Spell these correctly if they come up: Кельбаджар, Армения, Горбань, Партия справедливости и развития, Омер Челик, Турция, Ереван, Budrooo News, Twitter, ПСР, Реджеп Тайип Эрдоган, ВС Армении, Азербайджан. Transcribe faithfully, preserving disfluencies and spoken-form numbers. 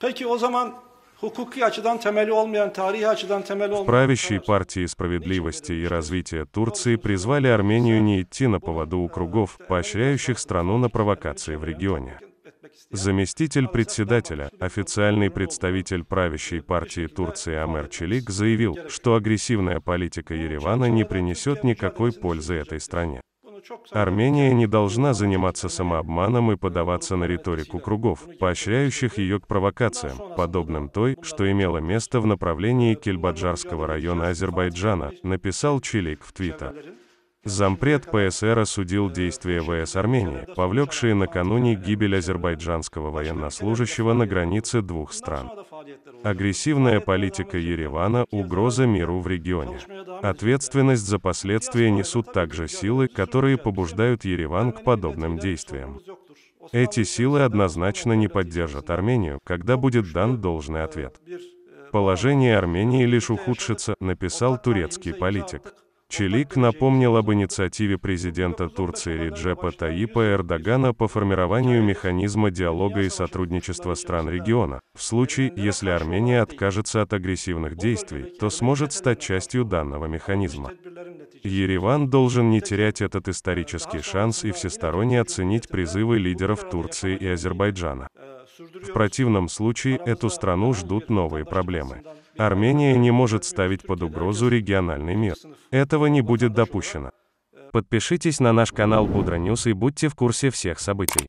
В правящей партии справедливости и развития Турции призвали Армению не идти на поводу у кругов, поощряющих страну на провокации в регионе. Заместитель председателя, официальный представитель правящей партии Турции Омер Челик заявил, что агрессивная политика Еревана не принесет никакой пользы этой стране. Армения не должна заниматься самообманом и поддаваться на риторику кругов, поощряющих ее к провокациям, подобным той, что имело место в направлении Кельбаджарского района Азербайджана, написал Челик в Твиттер. Зампред Пэ Эс Эр осудил действия Вэ Эс Армении, повлекшие накануне гибель азербайджанского военнослужащего на границе двух стран. Агрессивная политика Еревана – угроза миру в регионе. Ответственность за последствия несут также силы, которые побуждают Ереван к подобным действиям. Эти силы однозначно не поддержат Армению, когда будет дан должный ответ. «Положение Армении лишь ухудшится», – написал турецкий политик. Челик напомнил об инициативе президента Турции Реджепа Тайипа Эрдогана по формированию механизма диалога и сотрудничества стран региона. В случае, если Армения откажется от агрессивных действий, то сможет стать частью данного механизма. Ереван должен не терять этот исторический шанс и всесторонне оценить призывы лидеров Турции и Азербайджана. В противном случае эту страну ждут новые проблемы. Армения не может ставить под угрозу региональный мир. Этого не будет допущено. Подпишитесь на наш канал Budrooo News и будьте в курсе всех событий.